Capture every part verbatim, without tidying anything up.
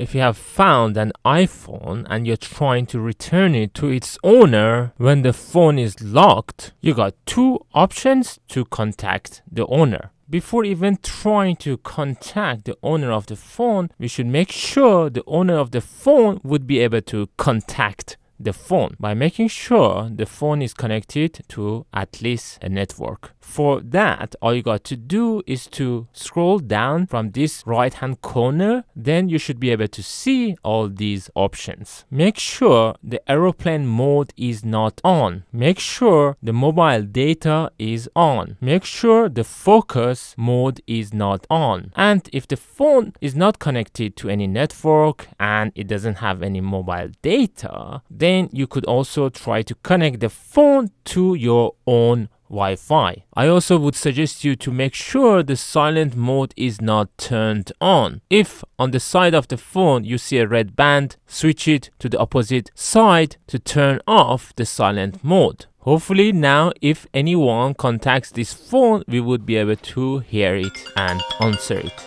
If you have found an iPhone and you're trying to return it to its owner when the phone is locked, you got two options to contact the owner. Before even trying to contact the owner of the phone, we should make sure the owner of the phone would be able to contact the phone by making sure the phone is connected to at least a network. For that, all you got to do is to scroll down from this right hand corner, then you should be able to see all these options. Make sure the aeroplane mode is not on. Make sure the mobile data is on. Make sure the focus mode is not on. And if the phone is not connected to any network and it doesn't have any mobile data, then Then you could also try to connect the phone to your own Wi-Fi. I also would suggest you to make sure the silent mode is not turned on. If on the side of the phone you see a red band, switch it to the opposite side to turn off the silent mode. Hopefully now if anyone contacts this phone, we would be able to hear it and answer it.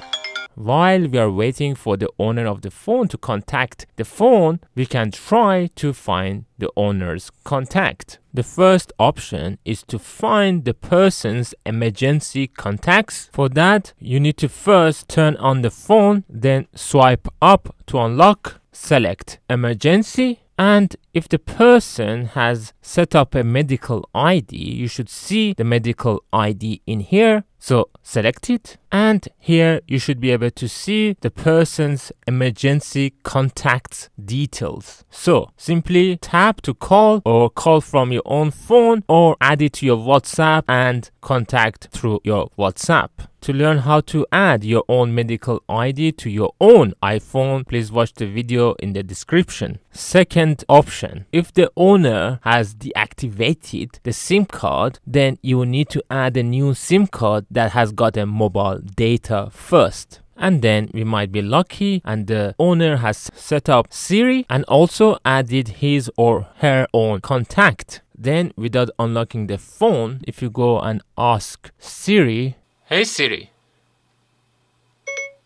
While we are waiting for the owner of the phone to contact the phone, we can try to find the owner's contact. The first option is to find the person's emergency contacts. For that, you need to first turn on the phone, then swipe up to unlock, select emergency, and if the person has set up a medical I D, you should see the medical I D in here. So select it, and here you should be able to see the person's emergency contact details. So simply tap to call or call from your own phone or add it to your WhatsApp and contact through your WhatsApp. To learn how to add your own medical I D to your own iPhone, please watch the video in the description. Second option, if the owner has deactivated the SIM card, then you will need to add a new SIM card that has got a mobile data first. And then we might be lucky and the owner has set up Siri and also added his or her own contact. Then without unlocking the phone, if you go and ask Siri, "Hey Siri,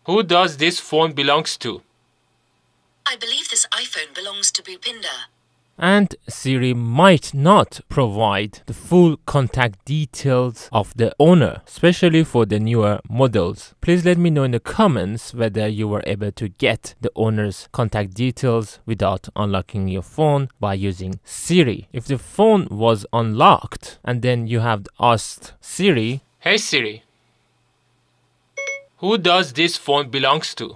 who does this phone belongs to?" "I believe this iPhone belongs to Bhupinder." And Siri might not provide the full contact details of the owner, especially for the newer models. Please let me know in the comments whether you were able to get the owner's contact details without unlocking your phone by using Siri. If the phone was unlocked and then you have asked Siri, "Hey Siri, who does this phone belongs to?"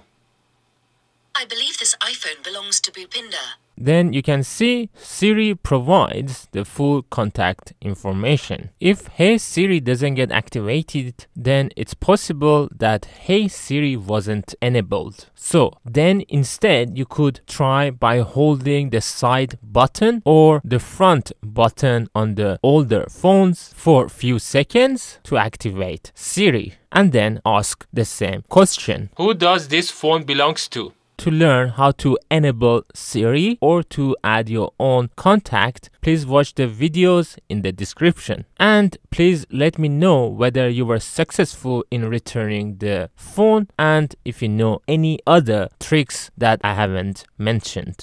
"I believe this iPhone belongs to Bhupinder." Then you can see Siri provides the full contact information. If Hey Siri doesn't get activated, then it's possible that Hey Siri wasn't enabled. So then instead you could try by holding the side button or the front button on the older phones for a few seconds to activate Siri and then ask the same question. "Who does this phone belongs to?" To learn how to enable Siri or to add your own contact, please watch the videos in the description. And please let me know whether you were successful in returning the phone and if you know any other tricks that I haven't mentioned.